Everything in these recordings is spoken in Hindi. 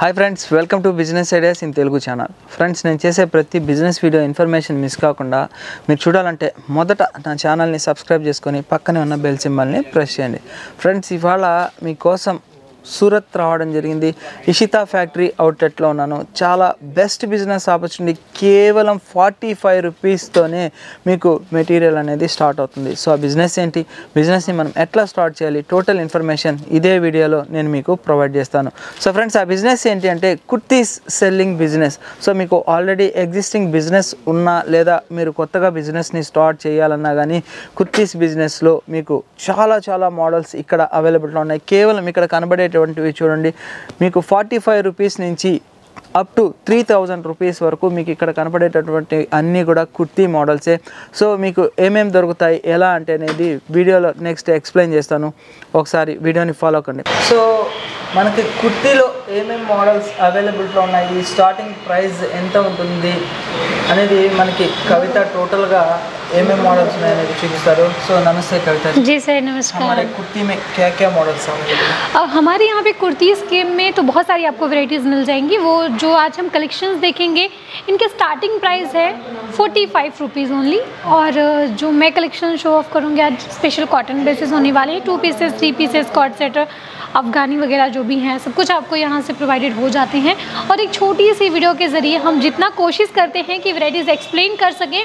Hi friends welcome to business ideas in Telugu channel friends నేను చేసే ప్రతి బిజినెస్ వీడియో ఇన్ఫర్మేషన్ మిస్ కాకుండా మీరు చూడాలంటే మొదట నా ఛానల్ ని సబ్స్క్రైబ్ చేసుకొని పక్కనే ఉన్న బెల్ సింబల్ ని ప్రెస్ చేయండి ఫ్రెండ్స్ ఇవాళ మీ కోసం సూరత్ రావడం జరిగింది ఇషితా ఫ్యాక్టరీ అవుట్లెట్ లో ఉన్నాను చాలా బెస్ట్ బిజినెస్ ఆపర్చునిటీ కేవలం 45 రూపాయస్ తోనే మీకు మెటీరియల్ అనేది స్టార్ట్ అవుతుంది సో ఆ బిజినెస్ ఏంటి బిజినెస్ ని మనం ఎట్లా స్టార్ట్ చేయాలి టోటల్ ఇన్ఫర్మేషన్ ఇదే వీడియోలో నేను మీకు ప్రొవైడ్ చేస్తాను సో ఫ్రెండ్స్ ఆ బిజినెస్ ఏంటి అంటే కుర్తీస్ సెల్లింగ్ బిజినెస్ సో మీకు ఆల్రెడీ ఎగ్జిస్టింగ్ బిజినెస్ ఉన్నా లేదా మీరు కొత్తగా బిజినెస్ ని స్టార్ట్ చేయాలన్నా గానీ కుర్తీస్ బిజినెస్ లో మీకు చాలా మోడల్స్ ఇక్కడ అవైలబుల్ లో ఉన్నాయి కేవలం ఇక్కడ కనబడే चूँगी 45 रूपीस नीचे अप टू 3000 रूपीस वरकू कनपड़े अन्नी कुर्ती मॉडल्स सो मीकु एमेम दोरुकुताई एला अंटेदी वीडियो नेक्स्ट एक्सप्लेन चेस्तानु ओकसारी वीडियोनी फॉलो कंडी सो मनकी कुर्तीलो एमेम मॉडल्स अवेलेबल लो उन्नायी स्टार्टिंग प्राइस एंत उंटुंदी अनेदी मनकी कविता टोटल गा एमेम मॉडल्स उन्नायनी चूपिस्तारू सो नमस्ते कविता जी सर नमस्कार। हमारे कुर्ती में क्या-क्या मॉडल्स हैं? हमारे यहाँ पे कुर्ती स्कीम में तो बहुत सारी आपको वैरायटीज मिल जाएंगी। वो जो आज हम कलेक्शंस देखेंगे इनके स्टार्टिंग प्राइस है 45 रुपीस ओनली और जो मैं कलेक्शन शो ऑफ करूँगी आज स्पेशल कॉटन बेसिस होने वाले हैं। 2 पीसेस 3 पीसेस कॉट सेटर अफगानी वगैरह जो भी हैं सब कुछ आपको यहाँ से प्रोवाइडेड हो जाते हैं और एक छोटी सी वीडियो के ज़रिए हम जितना कोशिश करते हैं कि वैरायटीज़ एक्सप्लेन कर सकें।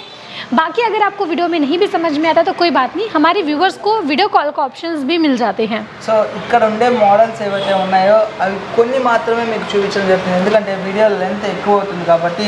बाकी अगर आपको वीडियो में नहीं भी समझ में आता तो कोई बात नहीं, हमारे व्यूवर्स को वीडियो कॉल का ऑप्शंस भी मिल जाते हैं। सो इक्कड़ उंडे मॉडल्स एवैते उन्नायो अभी कोन्नि मात्रमे मीकु चूपिंचडम जरुगुतुंदि एंदुकंटे वीडियो लेंथ एक्कुव अवुतुंदी काबट्टी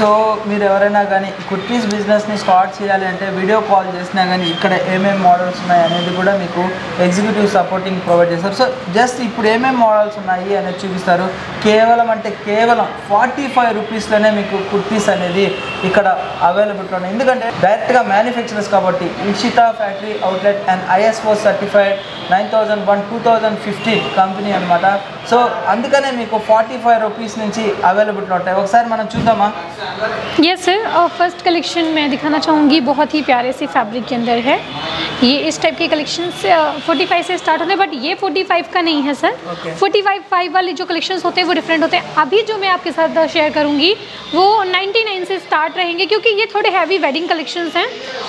सो मीरु एवरैना गानी कुर्तीस बिजिनेस नि स्टार्ट चेयाली अंटे वीडियो कॉल चेसिना गानी इक्कड़ एमेम मॉडल्स उन्नायि अनेदी कूडा मीकु एग्जीक्यूटिव सपोर्टिंग प्रोवाइड चेस्तारु। सो जस्ट इप्पुडु एमेम मॉडल्स उन्नायि अनेदी चूपिस्तारु केवलम अंटे केवलम 45 रूपीस लोने मीकु कुर्तीस अनेदी इक्कड़ अवेलबल उन्नायि डायरेक्ट मैन्युफैक्चरर्स काबट्टी Ishita factory outlet and ISO certified 9001 2015 company अन्नमाट। सो अंदुकने मीकु 45 रुपीस नुंची अवेलेबल उंटाई। ओकसारी మనం చూద్దామా? यस सर, फर्स्ट कलेक्शन मैं दिखाना चाहूँगी। बहुत ही प्यारे से फैब्रिक के अंदर है ये। इस टाइप के कलेक्शन 45 से स्टार्ट होते हैं बट ये 45 का नहीं है सर। 45 वाले जो कलेक्शन होते हैं वो डिफरेंट होते हैं। अभी जो मैं आपके साथ शेयर करूँगी वो 99 से स्टार्ट रहेंगे क्योंकि ये थोड़े हैवी वेडिंग कलेक्शंस हैं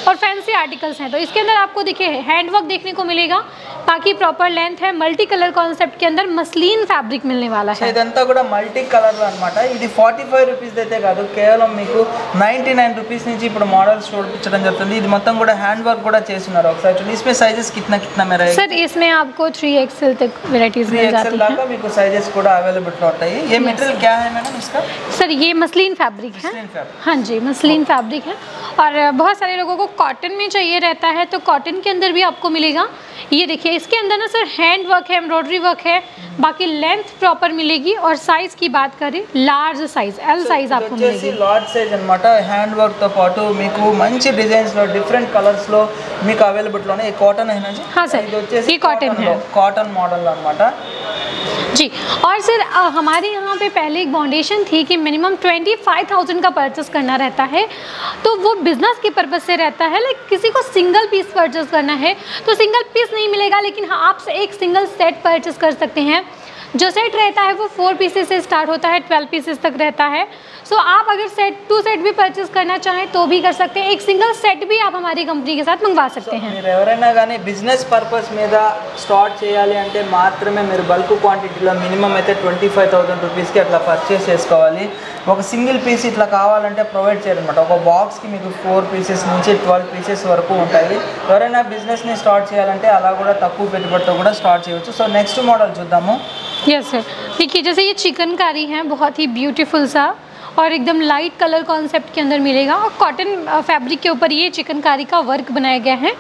और फैंसी आर्टिकल्स हैं। तो इसके अंदर आपको देखिए हैंडवर्क देखने को मिलेगा, बाकी प्रॉपर लेंथ है, मल्टी कलर कॉन्सेप्ट के अंदर मसलीन फैब्रिक मिलने वाला है। ఇదంతా కూడా మల్టీ కలర్ అన్నమాట। ఇది 45 రూపాయస్ అయితే కాదు కేవలం మీకు 99 రూపాయస్ నుంచి ఇప్పుడు మోడల్స్ చూపించడం జరుగుతుంది। ఇది మొత్తం కూడా హ్యాండ్ వర్క్ కూడా చేస్తున్నారు। ఒకసారి చూడండి इसमें साइजेस कितना में रहेगा सर? इसमें आपको 3XL तक वैरायटीज मिल जाती हैं। 3XL का మీకు साइजेस కూడా अवेलेबल होता है। ये मटेरियल क्या है मैडम इसका? सर ये मसलीन फैब्रिक है। हां जी मसलीन फैब्रिक है और बहुत सारे लोगों को कॉटन में चाहिए रहता है तो कॉटन के अंदर भी आपको मिलेगा। ये देखिए इसके अंदर ना सर हैंड वर्क है, एम्ब्रॉयडरी वर्क है, बाकी लेंथ प्रॉपर मिलेगी और साइज की बात करें लार्ज साइज L साइज आपको मिलेगी। लार्ज साइज अन्नमाट। हैंड वर्क तो पाटू मीकु मंచి డిజైన్స్ లో డిఫరెంట్ కలర్స్ లో మీకు అవైలబుల్ లోనే। కాటన్ అయినా జీ? हां सर ये कॉटन है, कॉटन मॉडल अन्नमाट जी। और सर हमारे यहाँ पे पहले एक बाउंडेशन थी कि मिनिमम 25,000 का परचेस करना रहता है तो वो बिज़नेस के पर्पस से रहता है। लाइक किसी को सिंगल पीस परचेस करना है तो सिंगल पीस नहीं मिलेगा लेकिन हाँ आप एक सिंगल सेट परचेस कर सकते हैं। जो सेट रहता है वो 4 पीसेस से स्टार्ट होता है, 12 पीसेस तक रहता है। सो आप अगर सेट 2 सेट भी परचेस करना चाहें तो भी कर सकते हैं। एक सिंगल सेट भी आप हमारी कंपनी के साथ मंगवा सकते हैं। మీరు ఎవరైనా గానీ బిజినెస్ పర్పస్ మీద స్టార్ట్ చేయాలి అంటే మాత్రమే మీరు బల్క్ క్వాంటిటీలో మినిమం అయితే 25,000 రూపాయస్ కి అట్లా పర్చేస్ చేసుకోవాలి। ఒక సింగిల్ పీస్ ఇట్లా కావాలంటే ప్రొవైడ్ చేయరన్నమాట। ఒక బాక్స్ కి మీకు 4 పీసెస్ నుంచి 12 పీసెస్ వరకు ఉంటాయి। ఎవరైనా బిజినెస్ ని స్టార్ట్ చేయాలంటే అలా కూడా తక్కువ పెట్టుబడితో కూడా స్టార్ట్ చేయొచ్చు। సో నెక్స్ట్ మోడల్ చూద్దాము। यस सर देखिए जैसे ये चिकनकारी है, बहुत ही ब्यूटीफुल सा और एकदम लाइट कलर कॉन्सेप्ट के अंदर मिलेगा और कॉटन फैब्रिक के ऊपर ये चिकनकारी का वर्क बनाया गया है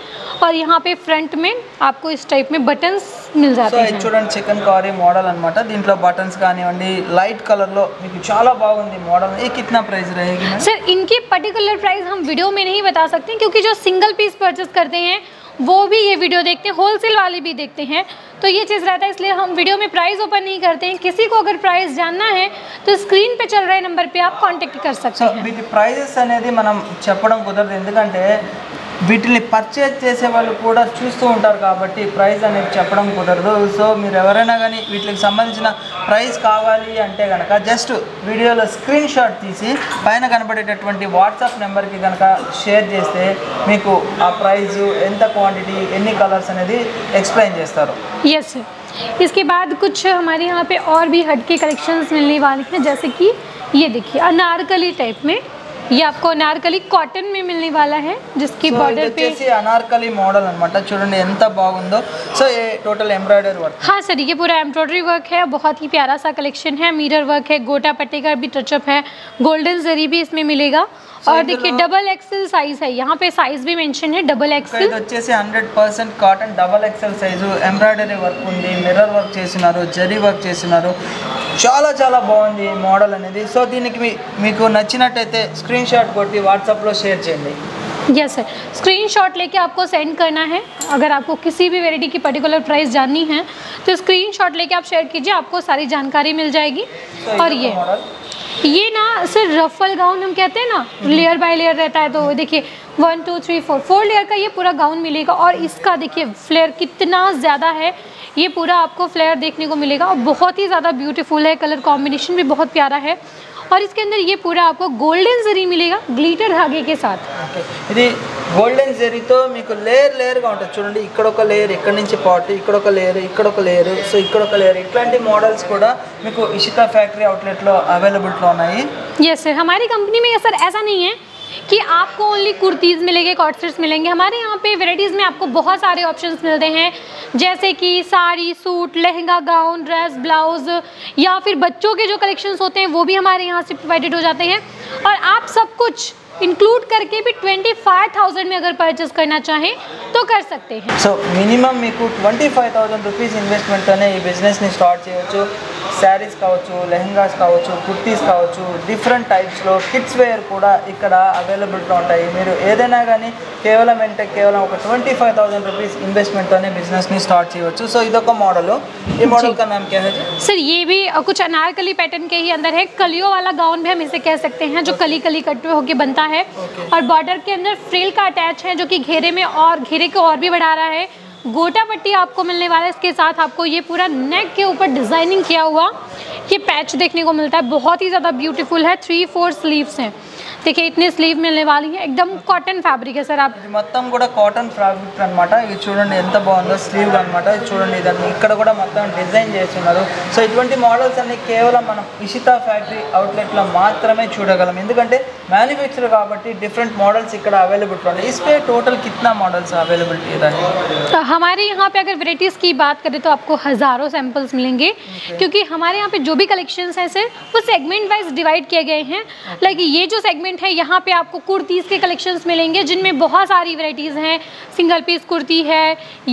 और यहाँ पे फ्रंट में आपको इस टाइप में बटन्स मिल जाते हैं। చూడండి चिकनकारी मॉडल अन्नमाट। దీంట్లో బటన్స్ కానివండి లైట్ కలర్ లో మీకు చాలా బాగుంది మోడల్। ये कितना प्राइस रहेगी मैम? सर इनकी पर्टिकुलर प्राइस हम वीडियो में नहीं बता सकते क्योंकि जो सिंगल पीस परचेस करते हैं वो भी ये वीडियो देखते हैं, होलसेल वाले भी देखते हैं तो ये चीज़ रहता है इसलिए हम वीडियो में प्राइस ओपन नहीं करते हैं। किसी को अगर प्राइस जानना है तो स्क्रीन पे चल रहे नंबर पे आप कांटेक्ट कर सकते हैं। వీటి ప్రైసెస్ అనేది మనం చెప్పడం కుదరదు ఎందుకంటే వీటిని పర్చేస్ చేసే వాళ్ళు కూడా చూస్తూ ఉంటారు కాబట్టి ప్రైస్ అనేది చెప్పడం కుదరదు। సో మీరు ఎవరైనా గానీ వీటికి సంబంధించిన ప్రైస్ కావాలి అంటే గనక జస్ట్ వీడియోలో స్క్రీన్ షాట్ తీసి పైన కనబడేటటువంటి వాట్సాప్ నెంబర్ కి గనక షేర్ చేస్తే మీకు ఆ ప్రైస్ ఎంత క్వాంటిటీ ఎన్ని కలర్స్ అనేది ఎక్స్‌ప్లెయిన్ చేస్తారు। यस सर, इसके बाद कुछ हमारे यहाँ पे और भी हटके कलेक्शंस मिलने वाली हैं, जैसे कि ये देखिए अनारकली टाइप में, ये आपको अनारकली कॉटन में मिलने वाला है जिसकी बॉर्डर पे अनारकली मॉडल अन्नमाट चूडंडी एंत बागुंदो। सो ये टोटल एम्ब्रॉयडरी वर्क। हाँ सर, ये पूरा एम्ब्रॉयडरी वर्क है, बहुत ही प्यारा सा कलेक्शन है। मिरर वर्क है, गोटा पट्टे का भी टचअप है, गोल्डन जरी भी इसमें मिलेगा। और देखिए डबल एक्सेल साइज है, यहाँ पे साइज भी मेंशन है double XL. 100% cotton double XL size embroidery work ఉంది, మిర్రర్ వర్క్ చేస్తున్నారు, జరీ వర్క్ చేస్తున్నారు, చాలా చాలా బాగుంది మోడల్ అనేది। సో దీనికి మీకు నచ్చినట్లయితే స్క్రీన్ షాట్ కొట్టి WhatsApp లో షేర్ చేయండి। यस सर, स्क्रीन शॉट लेके आपको सेंड करना है। अगर आपको किसी भी वैरायटी की पर्टिकुलर प्राइस जाननी है तो स्क्रीन शॉट लेके आप शेयर कीजिए, आपको सारी जानकारी मिल जाएगी। और ये ना सिर्फ रफल गाउन हम कहते हैं ना, लेयर बाय लेयर रहता है, तो देखिए 1 2 3 4 लेयर का ये पूरा गाउन मिलेगा। और इसका देखिए फ्लेयर कितना ज़्यादा है, ये पूरा आपको फ्लेयर देखने को मिलेगा और बहुत ही ज़्यादा ब्यूटीफुल है, कलर कॉम्बिनेशन भी बहुत प्यारा है। और इसके अंदर ये पूरा आपको गोल्डन जरी मिलेगा ग्लिटर धागे के साथ। इधर गोल्डन जरी तो लेयर लेयर का उठा चूँ इकड़ोक लेयर इकड्चे पाट इकड़ोक लेयर सो इकड़ोक लेयर इलांट models Ishita factory outlet available. Yes sir, हमारी कंपनी में सर ऐसा नहीं है कि आपको ओनली कुर्तीज़ मिलेंगे, कॉट सेट्स मिलेंगे। हमारे यहाँ पे वेराइटीज़ में आपको बहुत सारे ऑप्शंस मिलते हैं, जैसे कि sari, suit, lehenga, gown, dress, blouse, या फिर बच्चों के जो कलेक्शंस होते हैं वो भी हमारे यहाँ से प्रोवाइडेड हो जाते हैं। और आप सब कुछ इंक्लूड करके भी 25,000 में अगर परचेस करना चाहें तो कर सकते हैं। सो मिनिमम मेको 25,000 रुपीज़ इन्वेस्टमेंट करने बिजनेस ने स्टार्ट चेयोचु। శారీస్ కావచ్చు, లెహంగాస్ కావచ్చు, కుర్తీస్ కావచ్చు, డిఫరెంట్ టైప్స్లో కిడ్స్ వేర్ కూడా ఇక్కడ అవైలబుల్గా ఉంటాయి। మీరు ఏదైనా కానీ కేవలం అంటే కేవలం ఒక 25,000 రూపీస్ ఇన్వెస్ట్మెంట్తోనే బిజినెస్ని స్టార్ట్ చేయవచ్చు। సో ఇదొక మోడల్। ఈ మోడల్ का नाम क्या है सर? ये भी कुछ अनारकली पैटर्न के ही अंदर है, कलियों वाला गाउन भी हम इसे कह सकते हैं, जो कली कली कट होके बनता है। और बॉर्डर के अंदर फ्रिल का अटैच है जो कि घेरे में और घेरे को और भी बढ़ा रहा है। गोटा पट्टी आपको मिलने वाला है, इसके साथ आपको ये पूरा नेक के ऊपर डिज़ाइनिंग किया हुआ ये पैच देखने को मिलता है, बहुत ही ज़्यादा ब्यूटीफुल है। 3-4 स्लीव्स हैं, देखिए इतने स्लीव मिलने वाली है, एकदम कॉटन फैब्रिक है सर। आप మొత్తం కూడా కాటన్ ఫ్యాబ్రిక్ అన్నమాట, ఇది చూడండి ఎంత బాగుందో స్లీవ్ అన్నమాట, ఇది చూడండి దాన్ని ఇక్కడ కూడా మొత్తం డిజైన్ చేస్తున్నారు। సో ఇటువంటి మోడల్స్ అన్ని కేవలం మనం ఇషితా ఫ్యాక్టరీ అవుట్లెట్ లో మాత్రమే చూడగలం, ఎందుకంటే మ్యానుఫ్యాక్చరర్ కాబట్టి డిఫరెంట్ మోడల్స్ ఇక్కడ अवेलेबल ఉంటాయి। इस पे टोटल कितना मॉडल्स अवेलेबल है? हमारे यहाँ पे अगर वेराइटीज़ की बात करें तो आपको हज़ारों सैम्पल्स मिलेंगे, क्योंकि हमारे यहाँ पे जो भी कलेक्शंस हैं सर वो सेगमेंट वाइज डिवाइड किए गए हैं। लाइक ये जो सेगमेंट है यहाँ पे आपको कुर्तीज़ के कलेक्शंस मिलेंगे, जिनमें बहुत सारी वेराइटीज़ हैं। सिंगल पीस कुर्ती है,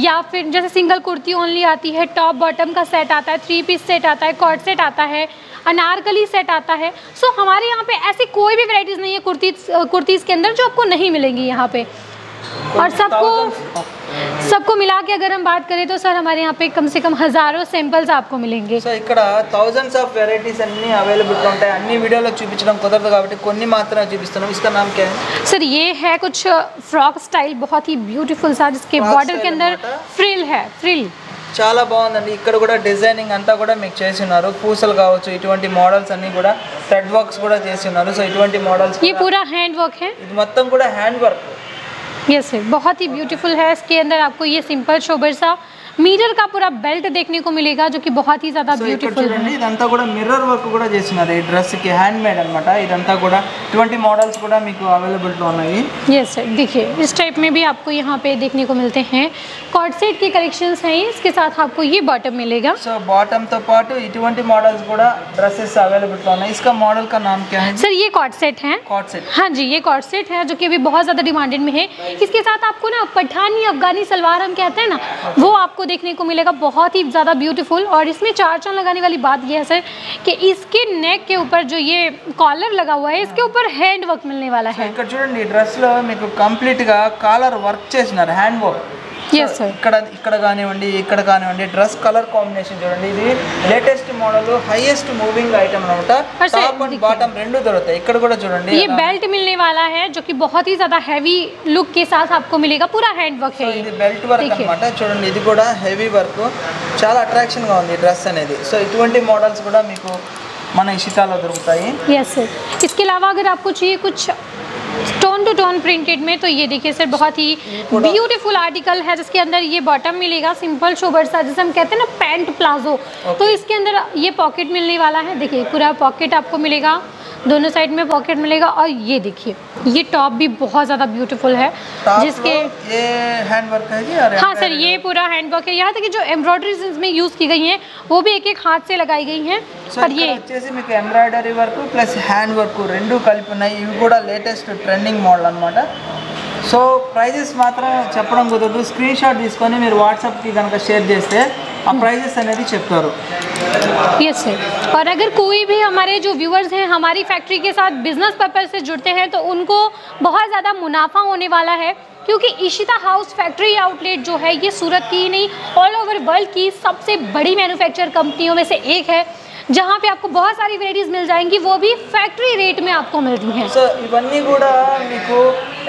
या फिर जैसे सिंगल कुर्ती ओनली आती है, टॉप बॉटम का सेट आता है, 3 पीस सेट आता है, कॉट सेट आता है, अनारकली सेट आता है। सो हमारे यहाँ पे ऐसी कोई भी वेराइटीज़ नहीं है कुर्तीज़ के अंदर जो आपको नहीं मिलेंगी यहाँ पे। और सबको मिला के अगर हम बात करें तो सर हमारे यहाँ पे कम से कम हज़ारों सैंपल्स आपको मिलेंगे। सर इकड़ा थौसंड्स ऑफ वेराइटीज़ अन्नी अवेलेबल उठाएं, अन्नी वीडियो चूप्चम कुदरद काबट्टी कोन्नी मात्रमे चूपिस्तानु। इसका नाम क्या है सर? ये है कुछ फ्रॉक स्टाइल, बहुत ही ब्यूटीफुल सा, जिसके बॉर्डर के अंदर फ्रिल है, फ्रिल చాలా బాగుందండి। ఇక్కడ కూడా డిజైనింగ్ అంతా కూడా మీకు చేసి ఉన్నారు, పూసలు కావచ్చు, ఇటువంటి మోడల్స్ అన్ని కూడా థ్రెడ్ వర్క్స్ కూడా చేసి ఉన్నారు। సో ఇటువంటి మోడల్స్ ఈ పూరా హ్యాండ్ వర్క్ है, ఇది మొత్తం కూడా హ్యాండ్ వర్క్। यस सर, बहुत ही ब्यूटीफुल है। इसके अंदर आपको ये सिंपल शोबर सा मिरर का पूरा बेल्ट देखने को मिलेगा जो कि बहुत ही ज़्यादा ब्यूटीफुल है। इदंता कूडा मिरर वर्क कूडा చేస్తున్నారు, ఈ డ్రెస్ కి హ్యాండ్ మేడ్ అన్నమాట। ఇదంతా కూడా 20 మోడల్స్ కూడా మీకు अवेलेबल ఉన్నాయి। यस सर, देखिए इस टाइप में भी आपको यहाँ पे देखने को मिलते हैं। कॉट सेट के कलेक्शंस हैं, इसके साथ आपको ये बॉटम मिलेगा। सो बॉटम तो पार्ट इటువంటి మోడల్స్ కూడా డ్రెస్సెస్ अवेलेबल ఉన్నాయి। इसका मॉडल का नाम क्या है सर? ये कॉट सेट है, कॉट सेट। हाँ जी, ये कॉट सेट है जो कि अभी बहुत ज़्यादा डिमांडेड में है। इसके साथ आपको ना पठानी अफगानी सलवार हम कहते हैं ना, वो आपको देखने को मिलेगा, बहुत ही ज़्यादा ब्यूटीफुल। और इसमें चार चांद लगाने वाली बात यह है सर कि इसके नेक के ऊपर जो ये कॉलर लगा हुआ है, इसके ऊपर हैंड वर्क मिलने वाला है। ఇక్కడ చూడండి డ్రెస్ లో మీకు కంప్లీట్ గా కాలర్ వర్క్ చేస్తున్నారు, హ్యాండ్ వర్క్। इकड़ी ड्रेस कलर कांबिनेशन चूँगी latest model highest moving item top and bottom रेंडू दौड़ता है। इकड़ चूँगी ये बेल्ट मिलने वाला है जो कि बहुत ही ज्यादा हैवी लुक के साथ आपको मिलेगा। पूरा हैंड वर्क है, बेल्ट वर्क अन्नमाट चूँगी इदी कूडा हेवी वर्क चाला अट्रैक्शन गा उंदी ड्रेस अनेदी। सो इटुवंटि मॉडल्स कूडा मीकु मन इशितालो दొరుకుతాయి। यस सर, इसके अलावा अगर आपको चाहिए कुछ टोन टू टोन प्रिंटेड में तो ये देखिए सर, बहुत ही ब्यूटीफुल आर्टिकल है जिसके अंदर ये बॉटम मिलेगा सिंपल शोबर सा, जैसे हम कहते हैं ना पैंट प्लाजो, तो इसके अंदर ये पॉकेट मिलने वाला है। देखिए पूरा पॉकेट आपको मिलेगा, दोनों साइड में पॉकेट मिलेगा। और ये देखिए ये टॉप भी बहुत ज़्यादा ब्यूटीफुल है जिसके ये हैंडवर्क है जी। हाँ सर, ये पूरा हैंडवर्क है, यहाँ तक कि जो एम्ब्रॉयडरीज इसमें यूज़ की गई हैं वो भी एक एक हाथ से लगाई गई हैं। और ये अच्छे से मैं embroidery work plus hand work रेंडू कलिपि इवि कूडा लेटेस्ट ट्रेंडिंग मॉडल अन्नमाट। सो प्राइजेस मात्रम चेप्पडम कुदरदु, स्क्रीन शॉट तीसुकोनि मीरु वाट्सएप की गनुक शेर चेस्ते आ प्राइजेस अनेदी चेप्तारु। यस सर, और अगर कोई भी हमारे जो व्यूअर्स हैं हमारी फैक्ट्री के साथ बिजनेस पर्पस से जुड़ते हैं तो उनको बहुत ज़्यादा मुनाफा होने वाला है, क्योंकि इशिता हाउस फैक्ट्री आउटलेट जो है ये सूरत की ही नहीं ऑल ओवर वर्ल्ड की सबसे बड़ी मैन्युफैक्चर कंपनियों में से एक है, जहाँ पे आपको बहुत सारी वेराइटीज मिल जाएंगी, वो भी फैक्ट्री रेट में आपको मिलती हैं। सो इवन्नी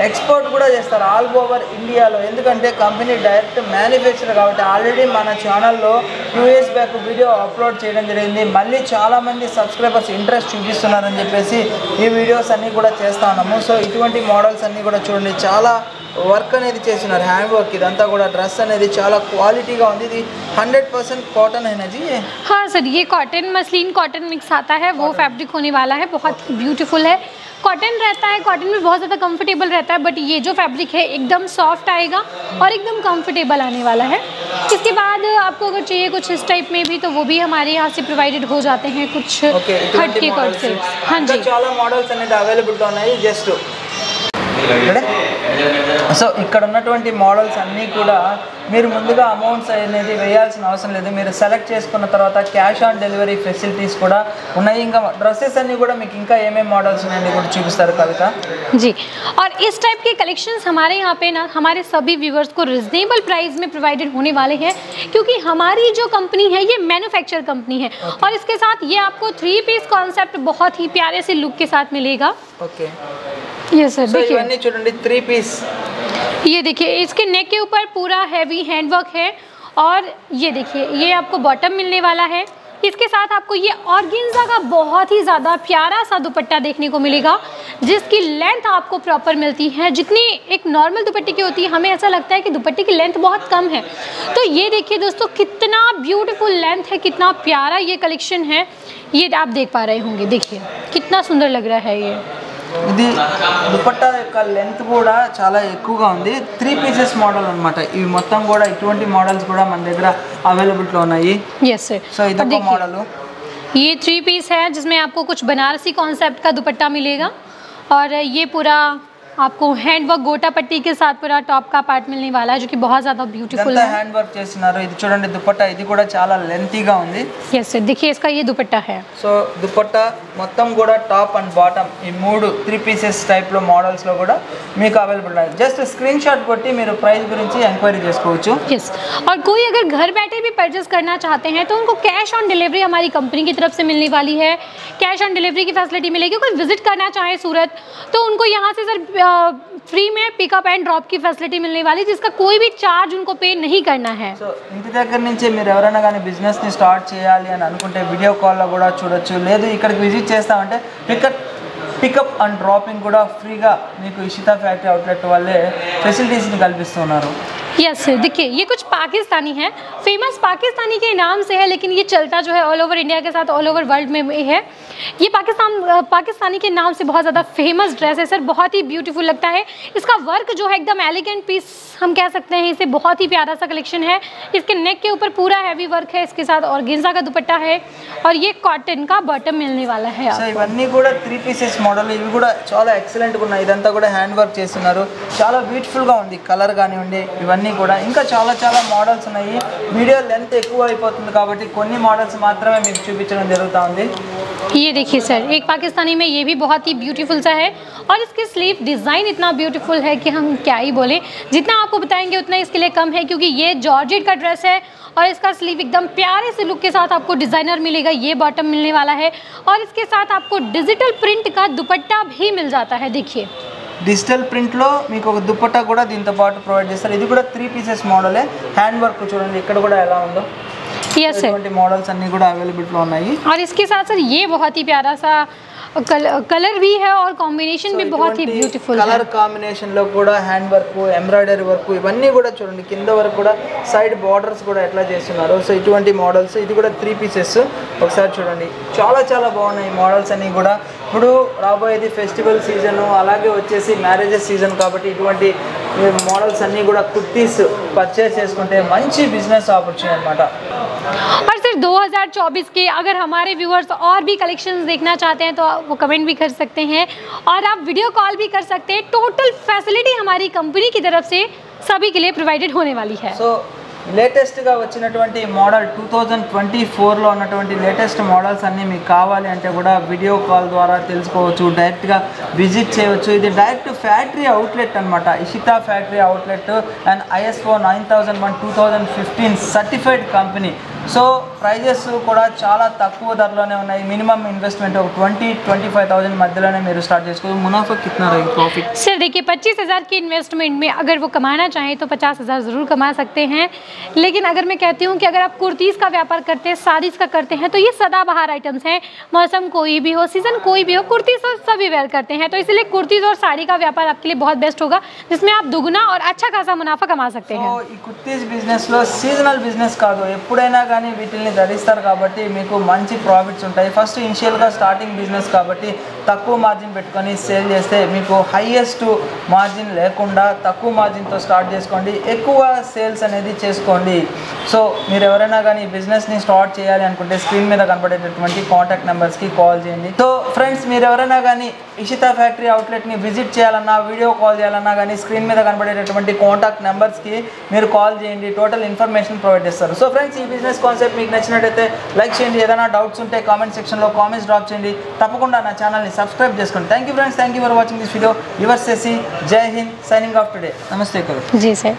एक्सपोर्ट कूडा all over India company direct manufacture काबट्टी ऑलरेडी मन चैनल लो यूएस बैक वीडियो अपलोड चेयडम जरिगिंदी। मल्ली चाला मंदी सब्सक्राइबर्स इंटरेस्ट चूपिस्तुन्नारनि चेप्पेसी ई वीडियोस अन्नी कूडा चेस्ता उन्नामु। सो इटुवंटि मॉडल्स अन्नी कूडा चूडंडी, चाला वर्क अनेदी चेसुन्नारु, हैंड वर्क इदंता कूडा ड्रेस अनेदी चाला क्वालिटीगा उंदी। इदी 100% कॉटन है ना जी। हाँ सर, ये कॉटन मसलिन कॉटन मिक्स आता है, वो फैब्रिक होने वाला है, बहुत ब्यूटीफुल है। कॉटन रहता है, कॉटन में बहुत ज़्यादा कंफर्टेबल रहता है, बट ये जो फैब्रिक है एकदम सॉफ्ट आएगा और एकदम कंफर्टेबल आने वाला है। इसके बाद आपको अगर चाहिए कुछ इस टाइप में भी तो वो भी हमारे यहाँ से प्रोवाइडेड हो जाते हैं, कुछ हट के कॉट से। हाँ जी, चाला मॉडल्स अवेलेबल हैं जस्ट। सो इक्कड मॉडल्स अन्नी మీరు ముందుగా అమౌంట్స్ అనేది వేయాల్సిన అవసరం లేదు, మీరు సెలెక్ట్ చేసుకున్న తర్వాత క్యాష్ ఆన్ డెలివరీ ఫెసిలిటీస్ కూడా ఉన్నాయి। ఇంకా డ్రెస్సెస్ అన్ని కూడా మీకు ఇంకా ఏమేం మోడల్స్ ఉన్నాయని కూడా చూపిస్తారు కవిత जी। और इस टाइप के कलेक्शंस हमारे यहाँ पे ना हमारे सभी व्यूअर्स को रिजनेबल प्राइस में प्रोवाइडेड होने वाले हैं, क्योंकि हमारी जो कंपनी है ये मैन्युफैक्चर कंपनी है। और इसके साथ ये आपको थ्री पीस कॉन्सेप्ट बहुत ही प्यारे से लुक के साथ मिलेगा। ओके ये सर देखिए इवన్నీ చూడండి थ्री पीस, ये देखिए इसके नेक के ऊपर पूरा हैवी हैंडवर्क है। और ये देखिए ये आपको बॉटम मिलने वाला है, इसके साथ आपको ये ऑर्गेन्जा का बहुत ही ज़्यादा प्यारा सा दुपट्टा देखने को मिलेगा जिसकी लेंथ आपको प्रॉपर मिलती है। जितनी एक नॉर्मल दुपट्टे की होती है हमें ऐसा लगता है कि दुपट्टे की लेंथ बहुत कम है, तो ये देखिए दोस्तों कितना ब्यूटीफुल लेंथ है, कितना प्यारा ये कलेक्शन है। ये आप देख पा रहे होंगे, देखिए कितना सुंदर लग रहा है। ये ఇది दुपट्टा యొక్క లెంత్ కూడా చాలా ఎక్కువగా ఉంది, త్రీ పీసెస్ మోడల్ అన్నమాట। ఇవి మొత్తం కూడా ఇటువంటి మోడల్స్ కూడా మన దగ్గర అవైలబుల్ లో ఉన్నాయి। yes sir, సో ఇది ఒక మోడల్ ये थ्री पीस है जिसमें आपको कुछ बनारसी कॉन्सेप्ट का दुपट्टा मिलेगा और ये पूरा आपको हैंडवर्क गोटा पट्टी के साथ पूरा टॉप का पार्ट मिलने वाला है जो कि बहुत ज़्यादा ब्यूटीफुल है। हैंडवर्क చేస్తున్నారు ఇది చూడండి దుపట్టా, ఇది కూడా చాలా లెంతీగా ఉంది। yes sir, देखिए इसका ये दुपट्टा है। so दुपट्टा మొత్తం కూడా టాప్ అండ్ బాటమ్ ఈ మూడు త్రీ పీసెస్ టైప్ లో మోడల్స్ లో కూడా మీకు అవైలబుల్ ఉన్నాయి। जस्ट स्क्रीन शॉट కొట్టి మీరు ప్రైస్ గురించి ఎంక్వైరీ చేసుకోవచ్చు। yes, और कोई अगर घर बैठे भी परचेस करना चाहते हैं तो उनको कैश ऑन डिलीवरी हमारी कंपनी की तरफ से मिलने वाली है, कैश ऑन डिलीवरी की फैसिलिटी मिलेगी। कोई विजिट करना चाहे सूरत तो उनको यहाँ से सर फ्री में पिकअप एंड ड्रॉप की फैसिलिटी मिलने वाली, जिसका कोई भी चार्ज उनको पे नहीं करना है। सो ఇంటి దగ్గర నుంచి మీరు ఎవరైనా గాని బిజినెస్ ని స్టార్ట్ చేయాలి అని అనుకుంటే వీడియో కాల్ లో కూడా చూడొచ్చు, లేదు ఇక్కడికి విజిట్ చేస్తామంటే పికప్ అండ్ డ్రాపింగ్ కూడా ఫ్రీగా మీకు ఇషితా ఫ్యాక్టరీ అవుట్లెట్ వాళ్ళే ఫెసిలిటీస్ ని కల్పిస్తున్నారు। यस सर, देखिए ये कुछ पाकिस्तानी है, फेमस पाकिस्तानी के नाम से है, लेकिन ये चलता जो है ऑल ओवर इंडिया के साथ ऑल ओवर वर्ल्ड में है। ये पाकिस्तानी के नाम से बहुत ज़्यादा फेमस ड्रेस है सर, बहुत ही ब्यूटीफुल लगता है। इसका वर्क जो है एकदम एलिगेंट पीस हम कह सकते हैं इसे, बहुत ही प्यारा सा कलेक्शन है। इसके नेक के ऊपर पूरा हैवी वर्क है, इसके साथ ऑर्गेन्जा का दुपट्टा है और ये कॉटन का बॉटम मिलने वाला है। इवन्नी थ्री पीसेस मॉडल चाला एक्सलेंट इदंता हैंड वर्क चाला ब्यूटीफुल कलर का इंका चाला चाला मॉडल्स वीडियो लेंथ ఎక్కువ అయిపోతుంది కాబట్టి కొన్ని మోడల్స్ మాత్రమే మీకు చూపించడం జరుగుతుంది। ये देखिए सर, एक पाकिस्तानी में ये भी बहुत ही ब्यूटीफुल सा है और इसकी स्लीव डिज़ाइन इतना ब्यूटीफुल है कि हम क्या ही बोलें। जितना आपको बताएंगे उतना इसके लिए कम है, क्योंकि ये जॉर्जेट का ड्रेस है और इसका स्लीव एकदम प्यारे से लुक के साथ आपको डिज़ाइनर मिलेगा। ये बॉटम मिलने वाला है और इसके साथ आपको डिजिटल प्रिंट का दुपट्टा भी मिल जाता है। देखिए डिजिटल प्रिंट लो मीको दुपट्टा कूडा दींतो पाटु प्रोवाइड चेस्तारु। इदी कूडा 3 पीसेस मॉडल हैंड वर्क चूडंडी इक्कड कूडा एला उंदो। यस सर, इवंटी मॉडल्स अन्नी कूडा अवेलेबल लो उन्नायि और इसके साथ सर ये बहुत ही प्यारा सा कलर भी है और कॉम्बिनेशन भी बहुत ही ब्यूटीफुल है। कलर कॉम्बिनेशन लो कूडा हैंड वर्क एम्ब्राइडरी वर्क इवन्नी कूडा चूडंडी किंद वरकु कूडा साइड बॉर्डर्स कूडा एट्ला चेस्तुन्नारु। सो इटुवंटी मॉडल्स इदी कूडा 3 पीसेस ఒకసారి చూడండి, చాలా చాలా బాగున్నాయి మోడల్స్ అన్నీ కూడా। ఇప్పుడు రాబోయేది ఫెస్టివల్ సీజన్, అలాగే వచ్చేసి మ్యారేజెస్ సీజన్ కాబట్టి ఇటువంటి మోడల్స్ అన్నీ కూడా కుర్తీస్ పర్చేస్ చేసుకుంటే మంచి బిజినెస్ ఆపర్చునిటీ అన్నమాట। और सर 2024 के अगर हमारे व्यूअर्स और भी कलेक्शंस देखना चाहते हैं तो वो कमेंट भी कर सकते हैं और आप वीडियो कॉल भी कर सकते हैं। टोटल फैसिलिटी हमारी कंपनी की तरफ से सभी के लिए प्रोवाइडेड होने वाली है। सो लेटेस्ट गा वच्चिनटुवंटि मॉडल 2024 లో ఉన్నటువంటి లేటెస్ట్ మోడల్స్ అన్ని మీకు కావాలి అంటే కూడా వీడియో కాల్ ద్వారా తెలుసుకోవచ్చు, డైరెక్ట్ గా విజిట్ చేయవచ్చు। ఇది డైరెక్ట్ ఫ్యాక్టరీ అవుట్లెట్ అన్నమాట, Ishita factory outlet and ISO 9001 2015 certified company. So prices కూడా చాలా తక్కువ ధరలోనే ఉన్నాయి, మినిమం ఇన్వెస్ట్మెంట్ 20-25,000 మధ్యలోనే మీరు స్టార్ట్ చేసుకోవచ్చు। मुनाफा कितना रहेगा प्रॉफिट सर? देखिए 25,000 के इन्वेस्टमेंट में अगर वो कमाना चाहे तो 50,000 जरूर कमा सकते हैं, लेकिन अगर मैं कहती हूँ कि अगर आप कुर्तीज़ का व्यापार करते हैं, साड़ीज़ का करते हैं तो ये सदाबहार आइटम्स हैं। मौसम कोई भी हो, सीज़न कोई भी हो, कुर्तीज़ और सभी वेयर करते हैं, तो इसलिए कुर्तीज़ और साड़ी का व्यापार आपके लिए बहुत बेस्ट होगा, जिसमें आप दुगुना और अच्छा खासा मुनाफा कमा सकते हैं। कुर्तीज़ बिजनेस सीजनल बिजनेस का एपड़ना वीटल धरिस्टर काबट्टी मंची प्रॉफिट्स उंटाई। फस्ट इनिशियल स्टार्टिंग बिजनेस काबट्टी तक्कुव मार्जिन पेट्टुकोनी सेल चेस्ते मीकु हाईएस्ट मार्जिन लेकुंडा तक्कुव मार्जिन तो स्टार्ट चेसुकोंडी, एक्कुव सेल्स अनेदी चेसुकोंडी। सो मीरु एवरैना गानी बिजिनेस नि स्टार्ट चेयाली अनुकुंटे स्क्रीन मीद कनबडेटटुवंटि कांटाक्ट नंबर्स की कॉल चेयंडी। तो फ्रेंड्स मीरु एवरैना गानी इशिता फैक्टरी आउटलेट नि विजिट चेयालन्ना वीडियो कॉल चेयालन्ना गानी स्क्रीन मीद कनबडेटटुवंटि कांटाक्ट नंबर्स की मीरु कॉल चेयंडी, टोटल इन्फॉर्मेशन प्रोवाइड चेस्तारु। सो फ्रेंड्स ई बिजिनेस कांसेप्ट మీకు నచ్చినట్లయితే లైక్ చేయండి, ఏదైనా డౌట్స్ ఉంటే కామెంట్ సెక్షన్ లో కామెంట్స్ డ్రాప్ చేయండి, తప్పకుండా నా ఛానల్ ని సబ్స్క్రైబ్ చేసుకోండి। Thank you friends, thank you for watching this video. Your సేసి జై హింద్, సైనింగ్ ఆఫ్ టుడే, నమస్తే करो जी सर।